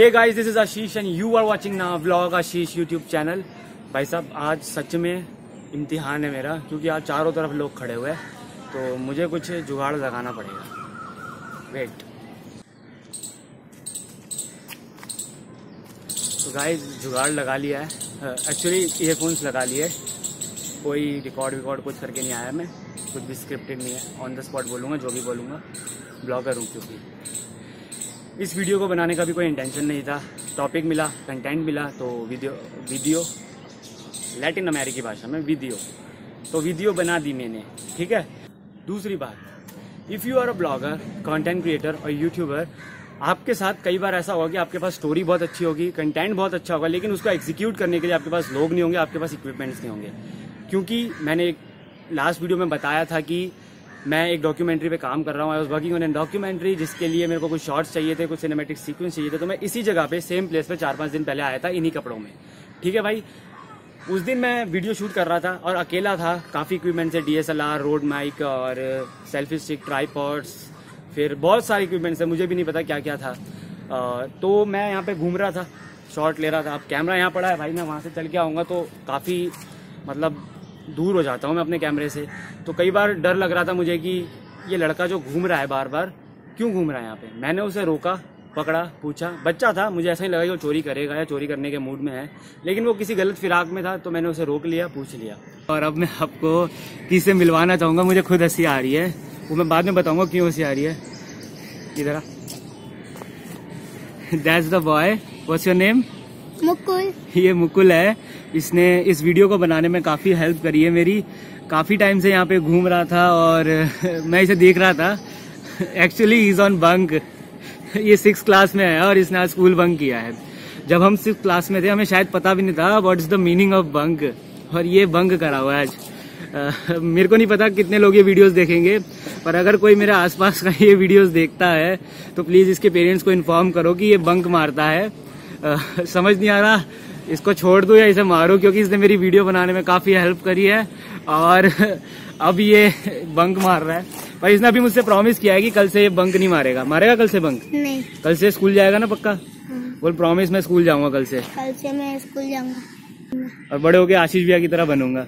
Hey guys, this is Ashish and you are watching now vlog Ashish YouTube channel. भाई साहब, आज सच में इम्तिहान है मेरा, क्योंकि आज चारों तरफ लोग खड़े हुए हैं, तो मुझे कुछ जुगाड़ लगाना पड़ेगा। वेट। तो गाइस, जुगाड़ लगा लिया है, एक्चुअली ईयरफोन्स लगा लिए। कोई रिकॉर्ड कुछ करके नहीं आया मैं, कुछ भी स्क्रिप्टेड नहीं है, ऑन द स्पॉट बोलूँगा जो भी बोलूँगा, ब्लॉगर हूँ। क्योंकि इस वीडियो को बनाने का भी कोई इंटेंशन नहीं था, टॉपिक मिला, कंटेंट मिला, तो वीडियो लैटिन अमेरिकी भाषा में वीडियो, तो वीडियो बना दी मैंने। ठीक है। दूसरी बात, if you are a blogger, content creator और यूट्यूबर, आपके साथ कई बार ऐसा होगा कि आपके पास स्टोरी बहुत अच्छी होगी, कंटेंट बहुत अच्छा होगा, लेकिन उसको एग्जीक्यूट करने के लिए आपके पास लोग नहीं होंगे, आपके पास इक्विपमेंट्स नहीं होंगे। क्योंकि मैंने एक लास्ट वीडियो में बताया था कि मैं एक डॉक्यूमेंट्री पे काम कर रहा हूँ, I was working on an documentary, जिसके लिए मेरे को कुछ शॉट्स चाहिए थे, कुछ सिनेमेटिक सीक्वेंस चाहिए थे। तो मैं इसी जगह पे, सेम प्लेस पे 4-5 दिन पहले आया था, इन्हीं कपड़ों में। ठीक है भाई, उस दिन मैं वीडियो शूट कर रहा था और अकेला था, काफ़ी इक्विपमेंट थे, DSLR, रोड माइक और सेल्फी स्टिक, ट्राईपॉड्स, फिर बहुत सारे इक्विपमेंट्स थे, मुझे भी नहीं पता क्या क्या था। तो मैं यहाँ पे घूम रहा था, शॉट ले रहा था। अब कैमरा यहाँ पड़ा है भाई, मैं वहाँ से चल के आऊँगा तो काफ़ी मतलब दूर हो जाता हूँ मैं अपने कैमरे से। तो कई बार डर लग रहा था मुझे कि ये लड़का जो घूम रहा है बार बार, क्यों घूम रहा है यहाँ पे। मैंने उसे रोका, पकड़ा, पूछा। बच्चा था, मुझे ऐसा ही लगा कि वो चोरी करेगा या चोरी करने के मूड में है, लेकिन वो किसी गलत फिराक में था, तो मैंने उसे रोक लिया, पूछ लिया। और अब मैं आपको किससे मिलवाना चाहूँगा, मुझे खुद हंसी आ रही है, वो मैं बाद में बताऊँगा क्यों हंसी आ रही है। इधर, that's the boy, what's your name? Mukul. ये मुकुल है, इसने इस वीडियो को बनाने में काफ़ी हेल्प करी है मेरी। काफ़ी टाइम से यहाँ पे घूम रहा था और मैं इसे देख रहा था। एक्चुअली इज ऑन बंक, ये 6th क्लास में है और इसने आज स्कूल बंक किया है। जब हम 6th क्लास में थे हमें शायद पता भी नहीं था what is the meaning of bunk, और ये बंक करा हुआ है आज। मेरे को नहीं पता कितने लोग ये वीडियोस देखेंगे, पर अगर कोई मेरे आसपास का ये वीडियोस देखता है तो प्लीज़ इसके पेरेंट्स को इन्फॉर्म करो कि ये बंक मारता है। समझ नहीं आ रहा, इसको छोड़ दो या इसे मारो, क्योंकि इसने मेरी वीडियो बनाने में काफ़ी हेल्प करी है और अब ये बंक मार रहा है। भाई, इसने अभी मुझसे प्रॉमिस किया है कि कल से ये बंक नहीं मारेगा। मारेगा कल से बंक? नहीं। कल से स्कूल जाएगा ना पक्का? बोल प्रॉमिस, मैं स्कूल जाऊंगा कल से। कल से मैं स्कूल जाऊंगा और बड़े होके आशीष भैया की तरह बनूंगा।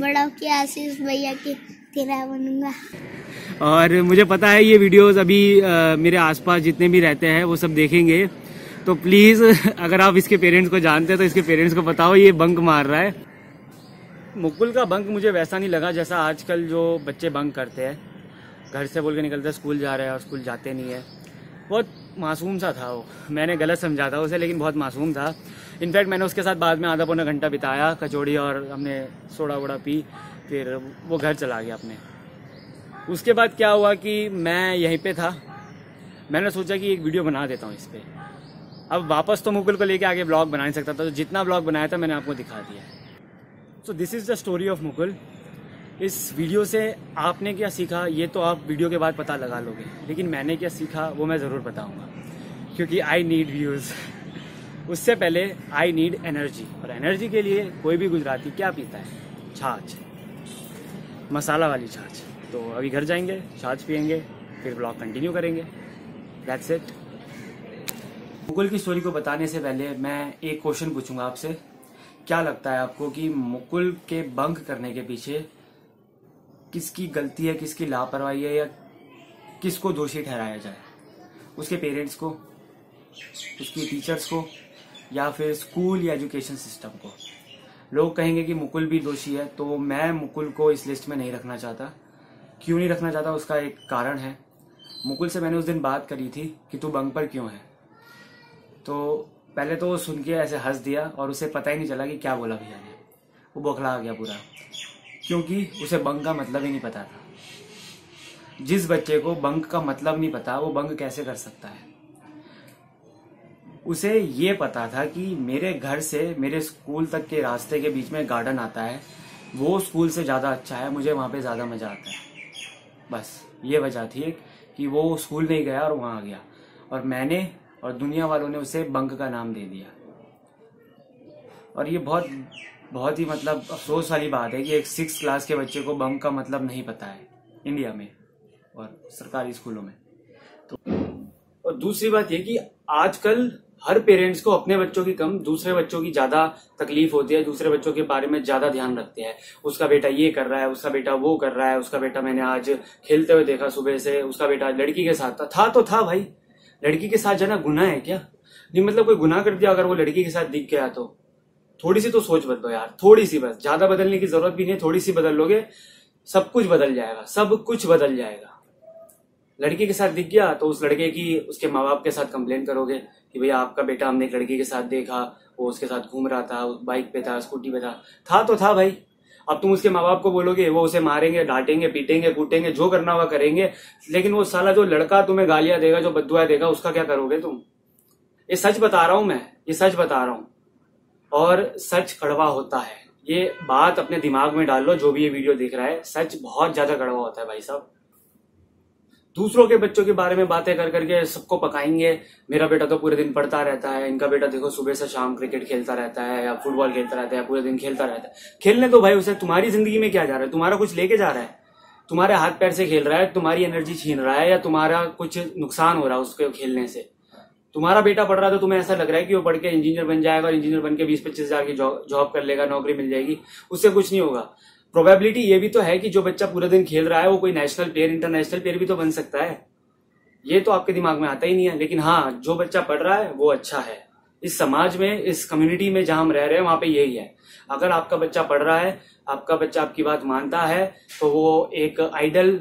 बड़ा होके आशीष भैया की तरह बनूंगा। और मुझे पता है ये वीडियोस अभी मेरे आसपास जितने भी रहते हैं वो सब देखेंगे, तो प्लीज अगर आप इसके पेरेंट्स को जानते हैं तो इसके पेरेंट्स को बताओ ये बंक मार रहा है। मुकुल का बंक मुझे वैसा नहीं लगा जैसा आजकल जो बच्चे बंक करते हैं, घर से बोल के निकलते हैं स्कूल जा रहे हैं और स्कूल जाते नहीं है। बहुत मासूम सा था वो, मैंने गलत समझा था उसे, लेकिन बहुत मासूम था। इनफैक्ट मैंने उसके साथ बाद में आधा पौना घंटा बिताया, कचौड़ी और हमने सोडा वोडा पी, फिर वो घर चला गया अपने। उसके बाद क्या हुआ कि मैं यहीं पर था, मैंने सोचा कि एक वीडियो बना देता हूँ इस पर। अब वापस तो मुकुल को लेके आगे ब्लॉग बना नहीं सकता था, तो जितना ब्लॉग बनाया था मैंने आपको दिखा दिया है। So this is the story of Mukul. इस वीडियो से आपने क्या सीखा ये तो आप वीडियो के बाद पता लगा लोगे, लेकिन मैंने क्या सीखा वो मैं ज़रूर बताऊंगा, क्योंकि आई नीड व्यूज़। उससे पहले आई नीड एनर्जी, और एनर्जी के लिए कोई भी गुजराती क्या पीता है? छाछ, मसाला वाली छाछ। तो अभी घर जाएंगे, छाछ पियेंगे, फिर ब्लॉग कंटिन्यू करेंगे। That's it. मुकुल की स्टोरी को बताने से पहले मैं एक क्वेश्चन पूछूंगा आपसे। क्या लगता है आपको कि मुकुल के बंक करने के पीछे किसकी गलती है, किसकी लापरवाही है, या किसको दोषी ठहराया जाए? उसके पेरेंट्स को, उसकी टीचर्स को, या फिर स्कूल या एजुकेशन सिस्टम को? लोग कहेंगे कि मुकुल भी दोषी है, तो मैं मुकुल को इस लिस्ट में नहीं रखना चाहता। क्यों नहीं रखना चाहता, उसका एक कारण है। मुकुल से मैंने उस दिन बात करी थी कि तू बंक पर क्यों है, तो पहले तो वो सुन के ऐसे हंस दिया और उसे पता ही नहीं चला कि क्या बोला भैया ने। वो बौखला गया पूरा, क्योंकि उसे बंक का मतलब ही नहीं पता था। जिस बच्चे को बंक का मतलब नहीं पता वो बंक कैसे कर सकता है? उसे ये पता था कि मेरे घर से मेरे स्कूल तक के रास्ते के बीच में गार्डन आता है, वो स्कूल से ज़्यादा अच्छा है, मुझे वहाँ पे ज़्यादा मज़ा आता है। बस ये वजह थी कि वो स्कूल नहीं गया और वहाँ आ गया, और मैंने और दुनिया वालों ने उसे बंक का नाम दे दिया। और ये बहुत बहुत ही मतलब अफसोस वाली बात है कि एक 6th क्लास के बच्चे को बंक का मतलब नहीं पता है इंडिया में और सरकारी स्कूलों में। तो और दूसरी बात यह कि आजकल हर पेरेंट्स को अपने बच्चों की कम दूसरे बच्चों की ज्यादा तकलीफ होती है, दूसरे बच्चों के बारे में ज्यादा ध्यान रखते हैं। उसका बेटा ये कर रहा है, उसका बेटा वो कर रहा है, उसका बेटा मैंने आज खेलते हुए देखा सुबह से, उसका बेटा आज लड़की के साथ था तो था भाई, लड़की के साथ जाना गुनाह है क्या? नहीं मतलब कोई गुनाह कर दिया अगर वो लड़की के साथ दिख गया तो। थोड़ी सी तो सोच बदलो यार, थोड़ी सी, बस ज्यादा बदलने की जरूरत भी नहीं है। थोड़ी सी बदल लोगे सब कुछ बदल जाएगा, सब कुछ बदल जाएगा। लड़की के साथ दिख गया तो उस लड़के की उसके माँ बाप के साथ कंप्लेन करोगे कि भैया आपका बेटा हमने एक लड़की के साथ देखा, वो उसके साथ घूम रहा था, बाइक पे था, स्कूटी पे था तो था भाई। अब तुम उसके माँ बाप को बोलोगे, वो उसे मारेंगे, डांटेंगे, पीटेंगे, कूटेंगे, जो करना हुआ करेंगे, लेकिन वो साला जो लड़का तुम्हें गालियां देगा, जो बद्दुआ देगा, उसका क्या करोगे तुम? ये सच बता रहा हूं मैं, ये सच बता रहा हूँ और सच कड़वा होता है। ये बात अपने दिमाग में डाल लो जो भी ये वीडियो देख रहा है, सच बहुत ज्यादा कड़वा होता है भाई साहब। दूसरों के बच्चों के बारे में बातें कर करके सबको पकाएंगे, मेरा बेटा तो पूरे दिन पढ़ता रहता है, इनका बेटा देखो सुबह से शाम क्रिकेट खेलता रहता है या फुटबॉल खेलता रहता है, पूरे दिन खेलता रहता है। खेलने तो भाई उसे, तुम्हारी जिंदगी में क्या जा रहा है? तुम्हारा कुछ लेके जा रहा है? तुम्हारे हाथ पैर से खेल रहा है, तुम्हारी एनर्जी छीन रहा है या तुम्हारा कुछ नुकसान हो रहा है उसके खेलने से? तुम्हारा बेटा पढ़ रहा है तो तुम्हें ऐसा लग रहा है कि वो पढ़ के इंजीनियर बन जाएगा और इंजीनियर बन के 20-25 हजार की जॉब कर लेगा, नौकरी मिल जाएगी, उससे कुछ नहीं होगा। प्रोबेबिलिटी ये भी तो है कि जो बच्चा पूरा दिन खेल रहा है वो कोई नेशनल प्लेयर, इंटरनेशनल प्लेयर भी तो बन सकता है। ये तो आपके दिमाग में आता ही नहीं है। लेकिन हाँ, जो बच्चा पढ़ रहा है वो अच्छा है। इस समाज में, इस कम्युनिटी में जहां हम रह रहे हैं वहां पे यही है। अगर आपका बच्चा पढ़ रहा है, आपका बच्चा आपकी बात मानता है तो वो एक आइडल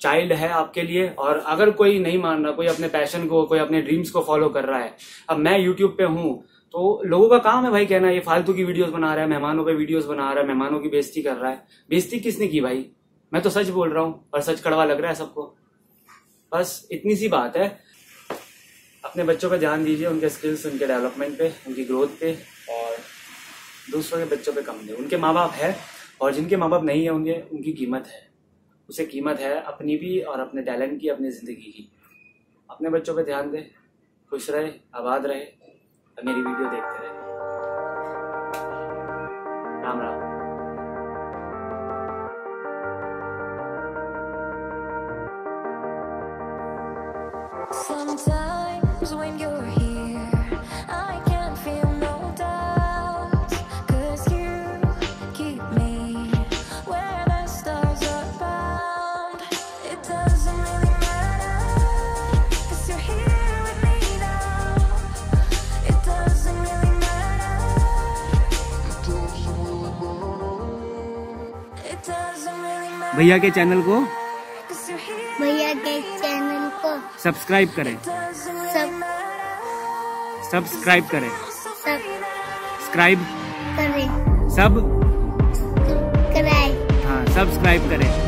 चाइल्ड है आपके लिए। और अगर कोई नहीं मान रहा, कोई अपने पैशन को, कोई अपने ड्रीम्स को फॉलो कर रहा है, अब मैं यूट्यूब पे हूँ तो लोगों का काम है भाई कहना ये फालतू की वीडियोस बना रहा है, मेहमानों पे वीडियोस बना रहा है, मेहमानों की बेइज्जती कर रहा है। बेइज्जती किसने की भाई? मैं तो सच बोल रहा हूँ और सच कड़वा लग रहा है सबको। बस इतनी सी बात है। अपने बच्चों पे ध्यान दीजिए, उनके स्किल्स, उनके डेवलपमेंट पे, उनकी ग्रोथ पे, और दूसरों के बच्चों पे कम दे। उनके माँ बाप है और जिनके माँ बाप नहीं है उनकी कीमत है, उसे कीमत है अपनी भी और अपने टैलेंट की, अपनी जिंदगी की। अपने बच्चों पे ध्यान दे, खुश रहे, आबाद रहे, मेरी वीडियो देखते रहे। नामरा। भैया के चैनल को सब्सक्राइब करें।